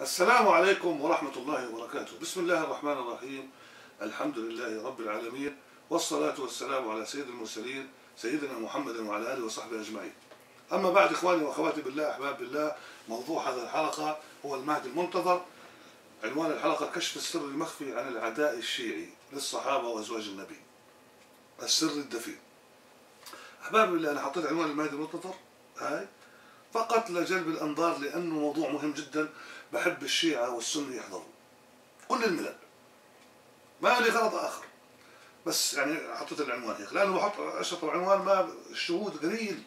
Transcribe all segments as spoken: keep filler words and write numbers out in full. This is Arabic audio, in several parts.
السلام عليكم ورحمة الله وبركاته. بسم الله الرحمن الرحيم. الحمد لله رب العالمين، والصلاة والسلام على سيد المرسلين سيدنا محمد وعلى آله وصحبه أجمعين. أما بعد، إخواني وأخواتي بالله، أحباب بالله، موضوع هذا الحلقة هو المهدي المنتظر. عنوان الحلقة: كشف السر المخفي عن العداء الشيعي للصحابة وأزواج النبي، السر الدفين. أحباب بالله، أنا حطيت عنوان المهدي المنتظر هاي فقط لجلب الأنظار، لأنه موضوع مهم جدا. بحب الشيعة والسنة يحضروا كل الملل، ما لي غرض آخر، بس يعني حطيت العنوان هيك لأنه بحط أشرط العنوان ما الشهود قليل،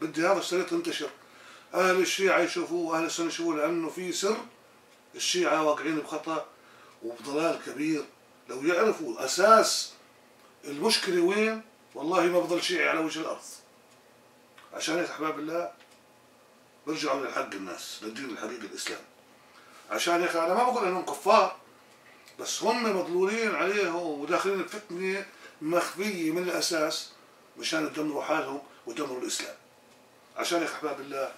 بدي هذا الشريط ينتشر، أهل الشيعة يشوفوه وأهل السنة يشوفوه، لأنه في سر الشيعة واقعين بخطأ وبضلال كبير. لو يعرفوا أساس المشكلة وين، والله ما بضل شيعي على وجه الأرض. عشان هيك أحباب الله برجعوا للحق، الناس للدين الحقيقي الإسلام. عشان هيك أنا ما بقول إنهم كفار، بس هم مضلولين عليهم وداخلين بفتنة مخفية من الأساس مشان يدمروا حالهم ويدمروا الإسلام. عشان هيك أحباب الله،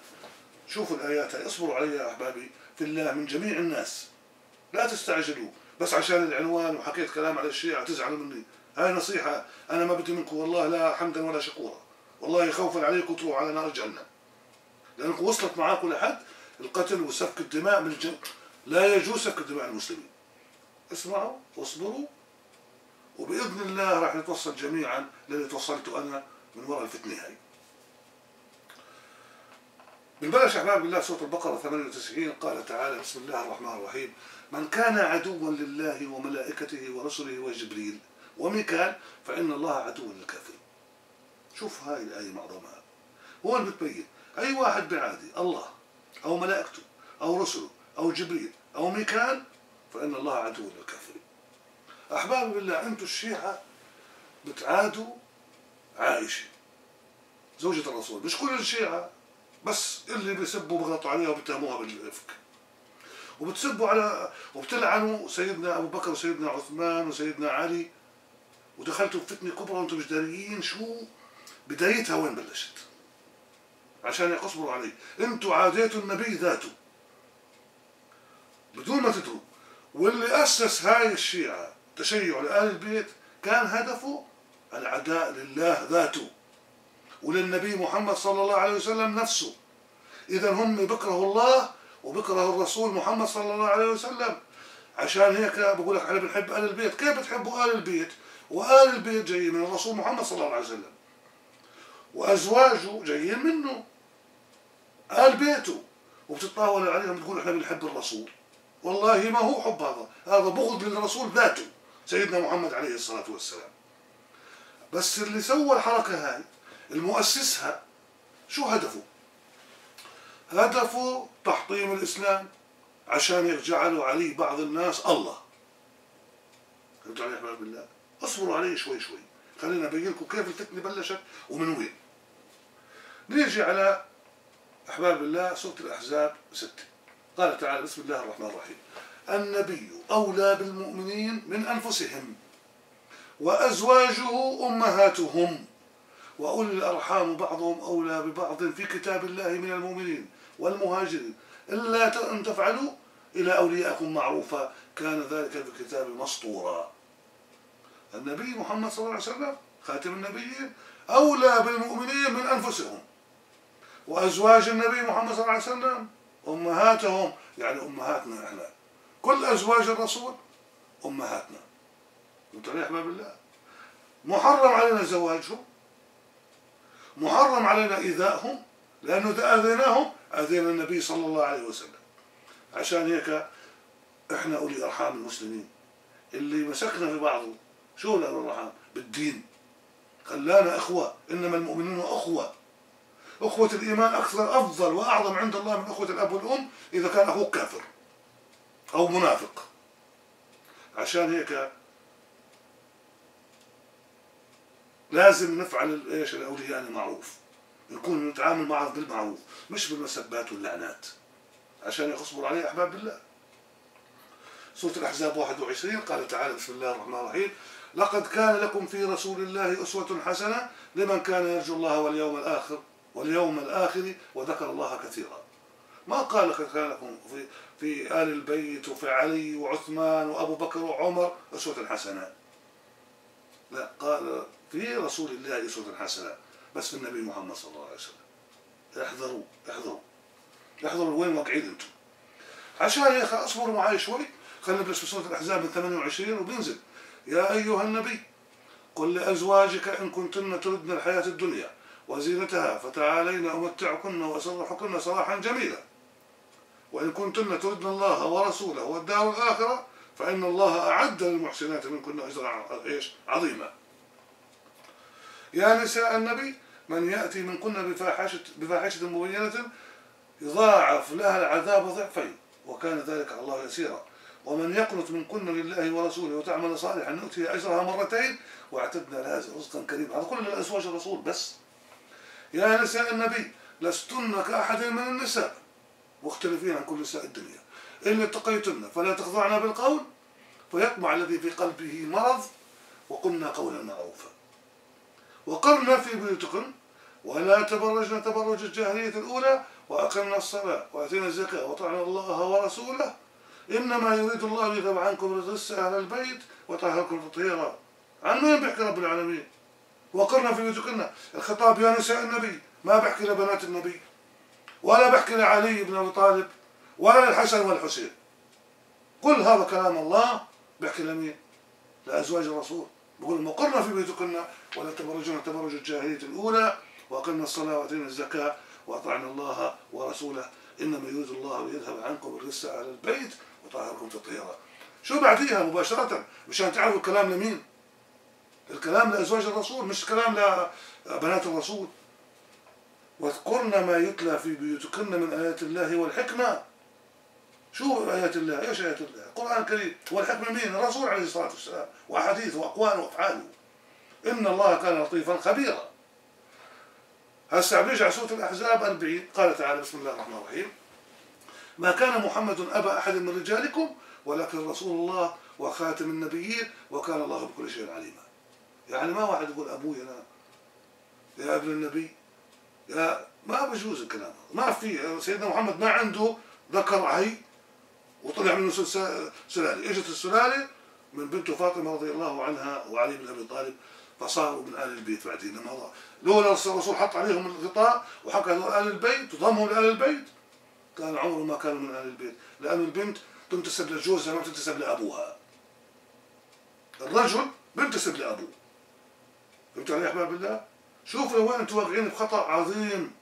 شوفوا الآيات، اصبروا علي يا أحبابي في الله من جميع الناس، لا تستعجلوا. بس عشان العنوان وحكيت كلام على الشيعة تزعلوا مني، هاي نصيحة أنا ما بدي منكم والله لا حمدا ولا شكورا، والله خوفا عليكم تروحوا على نار جهنم، لأنكم وصلت معاكم لحد القتل وسفك الدماء من الجن. لا يجوز سفك الدماء المسلمين. اسمعوا واصبروا، وبإذن الله راح نتوصل جميعا للي توصلته أنا من وراء الفتنة هاي. بالبلش أحباب بالله سورة البقرة ثمانية وتسعين، قال تعالى: بسم الله الرحمن الرحيم. من كان عدوا لله وملائكته ورسله وجبريل وميكال فإن الله عدو للكافرين. شوف هاي الآية معظمها هون بتبين أي واحد بعادي الله أو ملائكته أو رسله أو جبريل أو ميكال فإن الله عدو للكافرين. أحباب بالله، أنتم الشيعة بتعادوا عائشة زوجة الرسول، مش كل الشيعة، بس اللي بيسبوا بغلطوا عليها وبتهموها بالإفك، وبتسبوا على وبتلعنوا سيدنا أبو بكر وسيدنا عثمان وسيدنا علي، ودخلتوا بفتنة كبرى وانتم مش داريين شو بدايتها وين بلشت. عشان يقصبروا عليه، انتوا عاديتوا النبي ذاته بدون ما تدروا. واللي أسس هاي الشيعة تشيع لآل البيت كان هدفه العداء لله ذاته وللنبي محمد صلى الله عليه وسلم نفسه. إذا هم بكرهوا الله وبكرهوا الرسول محمد صلى الله عليه وسلم. عشان هيك بقول لك احنا بنحب آل البيت. كيف بتحبوا آل البيت؟ وآل البيت جاي من الرسول محمد صلى الله عليه وسلم، وأزواجه جايين منه آل بيته، وبتتطاول عليهم تقول احنا بنحب الرسول. والله ما هو حب، هذا هذا بغض للرسول ذاته سيدنا محمد عليه الصلاة والسلام. بس اللي سوى الحركة هاي المؤسسها شو هدفه؟ هدفه تحطيم الإسلام، عشان يجعلوا عليه بعض الناس الله. فهمت علي يا أحباب بالله؟ اصبروا عليه شوي شوي، خلينا أبين لكم كيف الفتنة بلشت ومن وين. نيجي على أحباب الله سورة الأحزاب ستة، قال تعالى: بسم الله الرحمن الرحيم. النبي أولى بالمؤمنين من أنفسهم وأزواجه أمهاتهم وأولي الأرحام بعضهم أولى ببعض في كتاب الله من المؤمنين والمهاجرين إلا أن تفعلوا إلى أوليائكم معروفا كان ذلك في الكتاب مسطورا. النبي محمد صلى الله عليه وسلم خاتم النبيين أولى بالمؤمنين من أنفسهم، وأزواج النبي محمد صلى الله عليه وسلم أمهاتهم، يعني أمهاتنا إحنا، كل أزواج الرسول أمهاتنا. انتوا يا أحباب الله محرم علينا زواجهم، محرم علينا إيذائهم، لأنه إذا أذيناهم أذينا النبي صلى الله عليه وسلم. عشان هيك إحنا أولي أرحام المسلمين، اللي مسكنا في بعضه شو أولي الأرحام؟ بالدين خلانا إخوة، إنما المؤمنون أخوة. أخوة الإيمان أكثر أفضل وأعظم عند الله من أخوة الأب والأم إذا كان أخوك كافر أو منافق. عشان هيك لازم نفعل ايش؟ الاولياء المعروف، نكون نتعامل معه بالمعروف مش بالمسبات واللعنات. عشان يصبروا عليه احباب بالله. سوره الاحزاب واحد وعشرين، قال تعالى: بسم الله الرحمن الرحيم. لقد كان لكم في رسول الله اسوه حسنه لمن كان يرجو الله واليوم الاخر واليوم الاخر وذكر الله كثيرا. ما قال خلفهم في, في آل البيت وفي علي وعثمان وأبو بكر وعمر أسوة حسنة. لا، قال في رسول الله أسوة حسنة، بس في النبي محمد صلى الله عليه وسلم. احذروا احذروا احذروا وين واقعين انتم. عشان يا اخي اصبروا معي شوي، خلينا نبلش بسوره الاحزاب من ثمانية وعشرين وبنزل. يا ايها النبي قل لازواجك ان كنتن تردن الحياه الدنيا وزينتها فتعالين امتعكن واسرحكن سراحا جميلا، وان كنتن تردن الله ورسوله والدار الاخره فان الله اعد للمحسنات منكن اجرا ايش عظيما. يا نساء النبي من يأتي منكن بفاحشة, بفاحشة مبينة يضاعف لها العذاب ضعفين وكان ذلك على الله يسيرا، ومن يقنت منكن لله ورسوله وتعمل صالحا نؤتيها أجرها مرتين واعتدنا لها رزقا كريما. هذا كل الأزواج الرسول بس. يا نساء النبي لستن كأحد من النساء مختلفين عن كل نساء الدنيا، إن اتقيتن فلا تخضعن بالقول فيطمع الذي في قلبه مرض، وقلنا قولا معروفا وقرنا في بيوتكن ولا تبرجن تبرج الجاهلية الأولى وأقمنا الصلاة وأتينا الزكاة وأطعنا الله ورسوله إنما يريد الله ليذهب عنكم الرجس أهل البيت ويطهركم تطهيرا. عن مين بيحكي رب العالمين؟ وقرنا في بيوتكن، الخطاب يا نساء النبي، ما بحكي لبنات النبي ولا بحكي لعلي بن أبي طالب ولا للحسن والحسين، كل هذا كلام الله بحكي لمين؟ لأزواج الرسول. بقول وقرنا في بيوتكن ولا تبرجن تبرج الجاهلية الأولى وأقمنا الصلاة وأتينا الزكاة وأطعنا الله ورسوله إنما يريد الله ليذهب عنكم الرجس أهل البيت ويطهركم تطهيرا. شو بعديها مباشرة مشان تعرفوا الكلام لمين؟ الكلام لأزواج الرسول مش كلام لبنات الرسول. واذكرن ما يتلى في بيوتكن من آيات الله والحكمة. شو آيات الله؟ ايش آيات الله؟ القرآن الكريم. والحكمة مين؟ الرسول عليه الصلاة والسلام وأحاديثه وأقواله وأفعاله. إن الله كان لطيفا خبيرا. هسه عم نرجع سورة الأحزاب أربعين، قال تعالى بسم الله الرحمن الرحيم ما كان محمد أبا أحد من رجالكم ولكن رسول الله وخاتم النبيين وكان الله بكل شيء عليما. يعني ما واحد يقول أبوي أنا يا ابن النبي يا ما بجوز الكلام هذا، ما في. سيدنا محمد ما عنده ذكر عهي وطلع منه سلالة، اجت السلالة من بنته فاطمة رضي الله عنها وعلي بن أبي طالب فصاروا من آل البيت بعدين. لما لولا الرسول حط عليهم الغطاء وحكى هذول آل البيت وضمهم لآل البيت كان عمره ما كانوا من آل البيت، لأن البنت تنتسب لجوزها ما تنتسب لأبوها. الرجل بنتسب لأبوه. فهمت علي يا أحباب الله؟ شوفوا لوين أنتم واقعين بخطأ عظيم.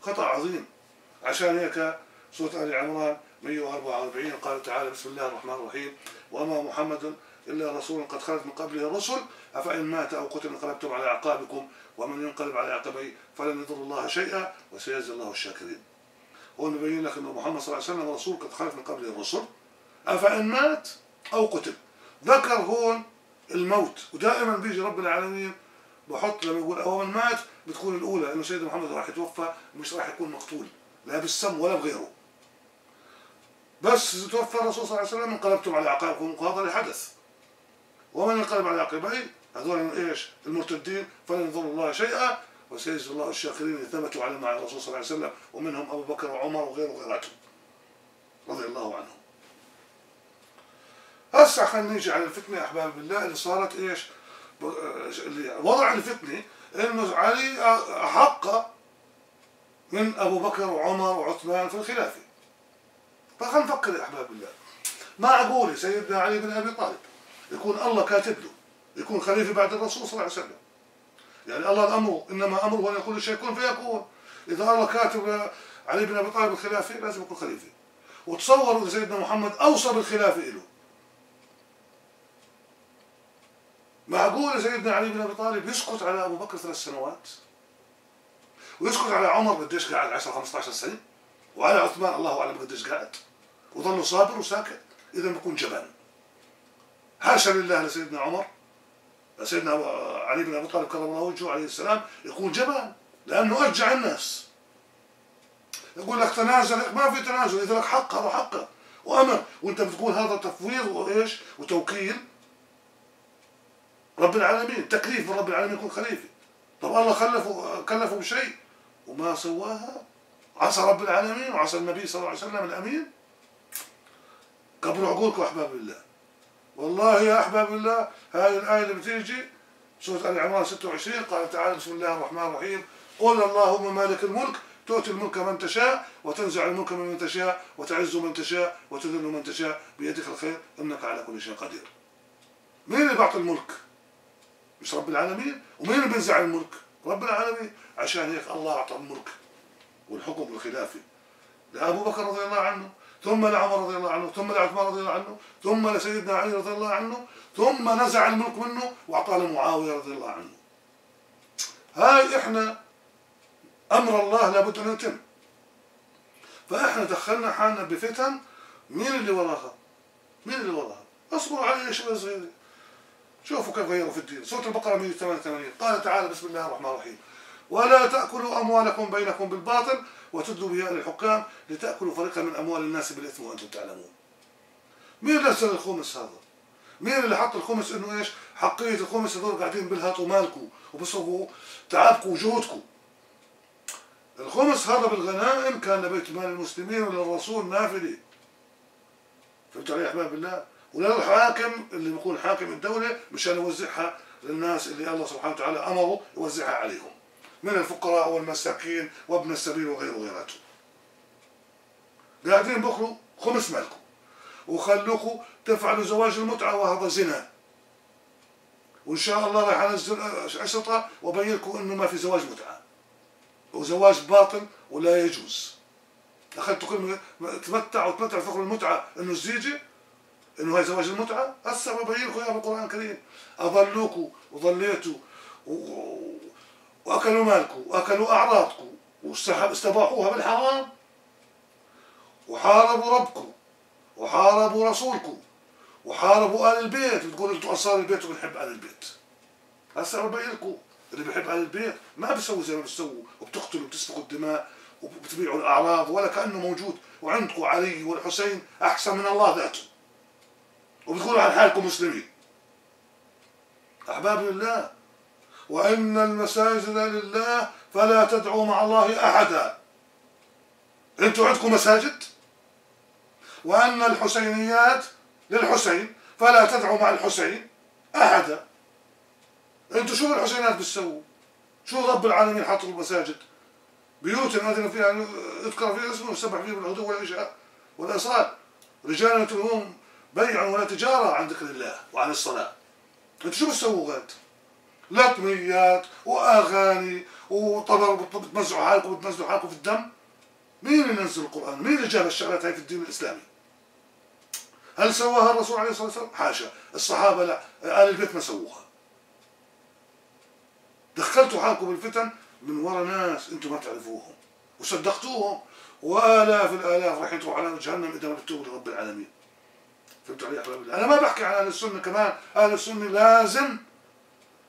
خطأ عظيم. عشان هيك سورة آل عمران مئة وأربعة وأربعين قال تعالى بسم الله الرحمن الرحيم وما محمد إلا رسول قد خلت من قبله الرسل أفإن مات أو قتل انقلبتم على أعقابكم ومن ينقلب على عقبيه فلن يضر الله شيئا وسيجزي الله الشاكرين. هو مبين لك أن محمد صلى الله عليه وسلم رسول قد خلت من قبله الرسل أفإن مات أو قتل. ذكر هون الموت، ودائما بيجي رب العالمين بحط لما يقول أو من مات بتكون الأولى إنه سيدنا محمد راح يتوفى، مش راح يكون مقتول لا بالسم ولا بغيره. بس توفى الرسول صلى الله عليه وسلم انقلبتم على أعقابكم وهذا اللي حدث. ومن انقلب على عقبيه هذول ايش؟ المرتدين فلن يضر الله شيئا وسيجزي الله الشاكرين اللي ثبتوا على مع الرسول صلى الله عليه وسلم ومنهم ابو بكر وعمر وغيره وغيراتهم رضي الله عنهم. هسه خلينا نيجي على الفتنه يا احباب الله اللي صارت ايش؟ اللي وضع الفتنه انه علي احق من ابو بكر وعمر وعثمان في الخلافه. فخلينا نفكر يا احباب الله، معقول سيدنا علي بن ابي طالب يكون الله كاتب له يكون خليفه بعد الرسول صلى الله عليه وسلم؟ يعني الله امره انما امره ان يقول شيء يكون فيكون. اذا الله كاتب علي بن ابي طالب الخلافه لازم يكون خليفه. وتصوروا سيدنا محمد اوصى بالخلافه له. معقول سيدنا علي بن ابي طالب يسقط على ابو بكر ثلاث سنوات ويسقط على عمر قديش قاعد عشرة خمسة عشر سنه وعلى عثمان الله اعلم قديش قاعد وظل صابر وساكت؟ اذا بيكون جبان. حاشا لله لسيدنا عمر سيدنا علي بن ابي طالب كرم الله وجهه عليه السلام يكون جبان لانه ارجع الناس. يقول لك تنازل، ما في تنازل، اذا لك حق هذا حقه وامر، وانت بتقول هذا تفويض وايش؟ وتوكيل رب العالمين، تكليف من رب العالمين يكون خليفه. طب الله خلفه كلفه بشيء وما سواها عصى رب العالمين وعصى النبي صلى الله عليه وسلم الأمين. كبروا عقولكم أحباب الله. والله يا أحباب الله هذه الآية اللي بتيجي سورة آل عمران ستة وعشرين قال تعالى بسم الله الرحمن الرحيم قل اللهم مالك الملك تؤتي الملك من تشاء وتنزع الملك من تشاء وتعز من تشاء وتذل من تشاء بيدك الخير إنك على كل شيء قدير. مين اللي بيعطي الملك؟ مش رب العالمين. ومين اللي بينزع الملك؟ رب العالمين. عشان هيك الله أعطى الملك والحكم الخلافي لأبو بكر رضي الله عنه، ثم لعمر رضي الله عنه، ثم لعثمان رضي الله عنه، ثم لسيدنا علي رضي الله عنه، ثم نزع الملك منه وأعطاه لمعاوية رضي الله عنه. هاي إحنا أمر الله لابد أن يتم. فإحنا دخلنا حالنا بفتن. مين اللي وراها؟ مين اللي وراها؟ اصبروا علي يا شباب صغيرين. شوفوا كيف غيروا في الدين. سورة البقرة مئة وثمانية وثمانين قال تعالى بسم الله الرحمن الرحيم ولا تأكلوا أموالكم بينكم بالباطل وتدلوا بها للحكام لتأكلوا فريقا من أموال الناس بالإثم وأنتم تعلمون. مين اللي أرسل الخمس هذا؟ مين اللي حط الخمس إنه إيش؟ حقية الخمس هذول قاعدين بيلهطوا مالكم وبيصرفوا تعبكم وجهودكم. الخمس هذا بالغنائم كان لبيت مال المسلمين وللرسول نافلة. فهمتوا علي يا أحباب الله؟ وللحاكم اللي بيكون حاكم الدولة مشان يوزعها للناس اللي الله سبحانه وتعالى أمره يوزعها عليهم من الفقراء والمساكين وابن السبيل وغيره وغيراته. قاعدين بخلوا خمس مالكم وخلوكم تفعلوا زواج المتعة وهذا زنا. وإن شاء الله راح أنزل أشرطة وأبين لكم إنه ما في زواج متعة وزواج باطل ولا يجوز. أخذتوا كلمة تمتع وتمتع فخر المتعة إنه الزيجة إنه هي زواج المتعة. هسه ببين لكم إياها بالقرآن الكريم. أضلوكم وضليتوا و... وأكلوا مالكم وأكلوا أعراضكم واستباحوها بالحرام وحاربوا ربكم وحاربوا رسولكم وحاربوا آل البيت. بتقولوا أنتم أنصار البيت وبنحب آل البيت. هسه ببين لكم اللي بيحب آل البيت ما بيسوي زي ما بتسووا وبتقتلوا وبتسفكوا الدماء وبتبيعوا الأعراض ولا كأنه موجود. وعندكم علي والحسين أحسن من الله ذاته وبتقولوا عن حالكم مسلمين. أحباب الله وإن المساجد لله فلا تدعوا مع الله أحدا. أنتوا عندكم مساجد؟ وأن الحسينيات للحسين فلا تدعوا مع الحسين أحدا. أنتوا شو الحسينيات بتسووا؟ شو رب العالمين حاطوا المساجد؟ بيوت الذين فيها يذكر فيها اسمه ويسبح فيه بالعدو والعشاء والإصال رجال تؤمنون بيع ولا تجارة عن ذكر الله وعن الصلاة. أنتوا شو بتسووا غاد؟ لطميات وأغاني وطبر بتمزعوا حالكم وبتمزعوا حالكم في الدم. مين اللي نزل القرآن؟ مين اللي جاب الشغلات هاي في الدين الإسلامي؟ هل سواها الرسول عليه الصلاة والسلام؟ حاشا. الصحابة لا، آل البيت ما سووها. دخلتوا حالكم بالفتن من ورا ناس أنتم ما تعرفوهم وصدقتوهم وآلاف الآلاف راح يطلعوا على جهنم إذا ما بتتوبوا لرب العالمين. فهمتوا علي يا أحباب الله؟ أنا ما بحكي عن أهل السنة كمان، أهل السنة لازم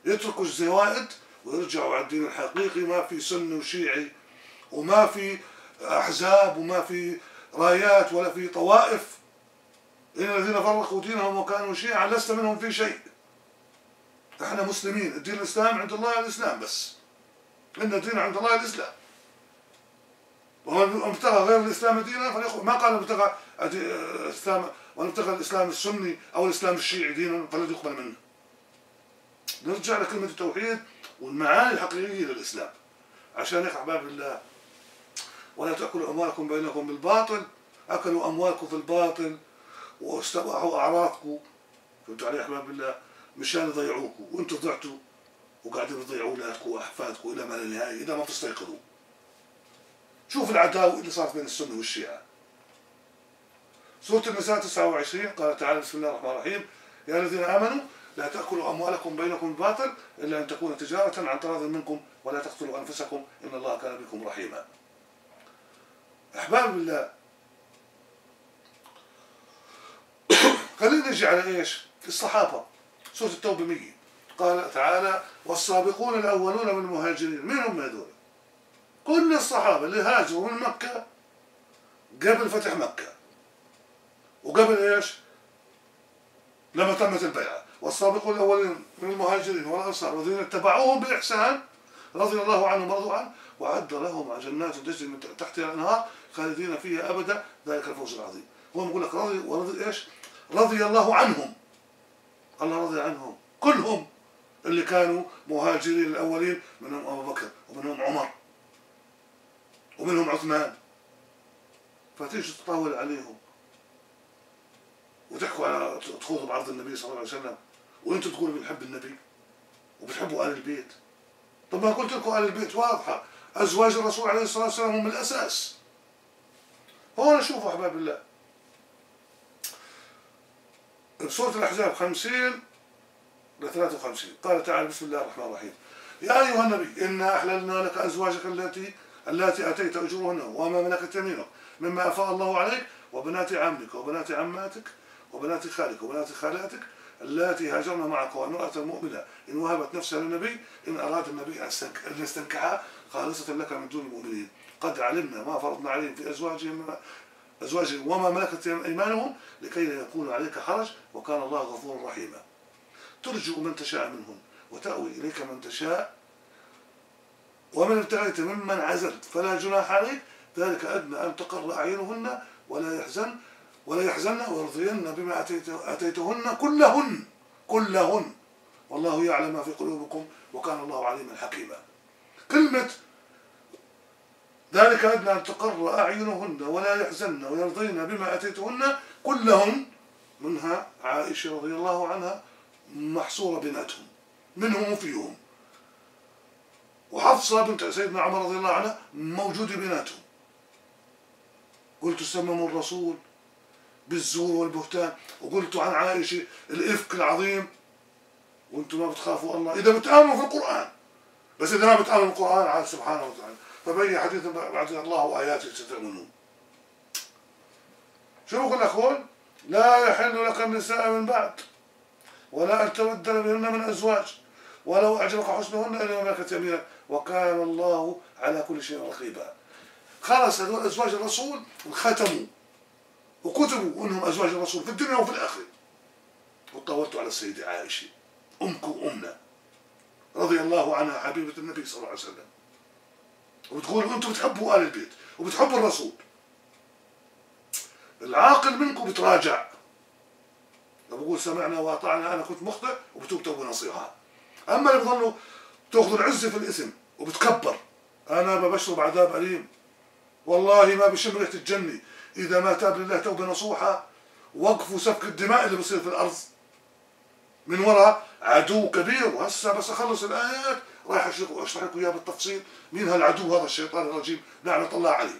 يتركوا الزوائد ويرجعوا على الدين الحقيقي. ما في سني وشيعي وما في أحزاب وما في رايات ولا في طوائف. إن الذين فرقوا دينهم وكانوا شيعا لست منهم في شيء. إحنا مسلمين. الدين الإسلام عند الله الإسلام بس. إن الدين عند الله الإسلام. ومن ابتغى غير الإسلام دينا فليقل. ما قال ابتغى الإسلام ومن ابتغى الإسلام السني أو الإسلام الشيعي دينا فلن يقبل منه. نرجع لكلمة التوحيد والمعاني الحقيقية للإسلام. عشان هيك أحباب الله ولا تأكلوا أموالكم بينكم بالباطل. أكلوا أموالكم في الباطل واستباحوا أعراضكم. فهمتوا علي يا أحباب الله؟ مشان يضيعوكم وأنتم ضيعتوا وقاعدين تضيعوا أولادكم وأحفادكم إلى ما لا نهاية إذا ما تستيقظوا. شوف العداوة اللي صارت بين السنة والشيعة. سورة النساء تسعة وعشرين قال تعالى بسم الله الرحمن الرحيم يا الذين آمنوا لا تأكلوا أموالكم بينكم بالباطل إلا أن تكون تجارة عن تراض منكم ولا تقتلوا أنفسكم إن الله كان بكم رحيما. أحباب الله خلينا نجي على إيش؟ الصحابة. سورة التوبة مية قال تعالى والسابقون الأولون من المهاجرين. مين هم هذول؟ كل الصحابة اللي هاجروا من مكة قبل فتح مكة وقبل إيش؟ لما تمت البيعة. والسابقون الأولين من المهاجرين والأنصار والذين اتبعوهم بإحسان رضي الله عنهم ورضوا عنه وأعد لهم جنات تجري من تحتها الأنهار خالدين فيها أبدا ذلك الفوز العظيم. هو بيقول لك رضي ورضي إيش؟ رضي الله عنهم. الله رضي عنهم كلهم اللي كانوا مهاجرين الأولين، منهم أبو بكر ومنهم عمر ومنهم عثمان. فتيجي تطاول عليهم وتحكوا على تخوضوا بعرض النبي صلى الله عليه وسلم وانتم تقولوا بنحب النبي وبتحبوا آل البيت. طب ما قلت لكم آل البيت واضحة، أزواج الرسول عليه الصلاة والسلام هم الأساس. هون شوفوا أحباب الله سورة الأحزاب خمسين لثلاثة وخمسين قال تعالى بسم الله الرحمن الرحيم: يا أيها النبي إنا أحللنا لك أزواجك التي التي آتيت أجورهن وما ملكت يمينك مما أفاء الله عليك وبنات عمك وبنات عماتك وبنات خالك وبنات خالاتك اللاتي هاجرن معك وامرأة مؤمنة إن وهبت نفسها للنبي إن أراد النبي أن يستنكحها خالصة لك من دون المؤمنين قد علمنا ما فرضنا عليهم في أزواجهم أزواجهم وما ملكت أيمانهم لكي لا يكون عليك حرج وكان الله غفورا رحيما. ترجع من تشاء منهم وتأوي إليك من تشاء ومن ابتغيت ممن عزلت فلا جناح عليك ذلك أدنى أن تقر أعينهن ولا يحزن ولا يحزن ويرضين بما أتيتهن كلهن كلهن والله يعلم ما في قلوبكم وكان الله عليما حكيما. كلمة ذلك أدنى أن تقر أعينهن ولا يحزن ويرضين بما أتيتهن كلهن منها عائشة رضي الله عنها محصورة بناتهم منهم وفيهم، وحفصة بنت سيدنا عمر رضي الله عنها موجودة بناتهم. قلت سمموا الرسول بالزور والبهتان وقلتوا عن عائشة الإفك العظيم وانتم ما بتخافوا الله إذا بتآمنوا في القرآن، بس إذا ما بتآمنوا القرآن على سبحانه وتعالى فبأي حديث بعد الله وآياته تتأمنون. شو بقول لك هون؟ لا يحل لك النساء من بعد ولا أن تبدل بهن من أزواج ولو أعجبك حسنهن إلا ما ملكت يمينك وكان الله على كل شيء رقيبا. خلص هذول أزواج الرسول انختموا وكتبوا أنهم أزواج الرسول في الدنيا وفي الآخرة. وطولت على السيدة عائشة أمك وأمنا رضي الله عنها حبيبة النبي صلى الله عليه وسلم، وبتقولوا أنتم بتحبوا آل البيت وبتحبوا الرسول. العاقل منكم بتراجع بقول سمعنا وأطعنا أنا كنت مخطئ وبتوب توبة نصيحة. أما اللي بضلوا تأخذوا العزة في الإثم وبتكبر أنا ببشر بعذاب أليم والله ما بشم ريحة الجنة إذا ما تاب لله توبة نصوحة. وقفوا سفك الدماء اللي بصير في الأرض من وراء عدو كبير، وهسا بس أخلص الآيات رايح أشرح لكم إياها بالتفصيل مين هالعدو هذا الشيطان الرجيم لعنة الله عليه.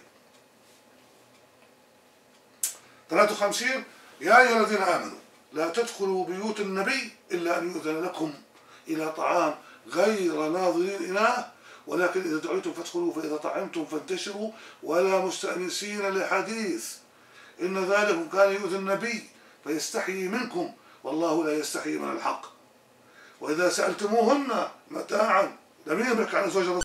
ثلاثة وخمسين يا أيها الذين آمنوا لا تدخلوا بيوت النبي إلا أن يؤذن لكم إلى طعام غير ناظرين إناه ولكن إذا دعيتم فادخلوا فإذا طعمتم فانتشروا ولا مستأنسين لحديث إن ذلك كان يؤذي النبي فيستحيي منكم والله لا يستحيي من الحق وإذا سألتموهن متاعا لم ينبك عن زوج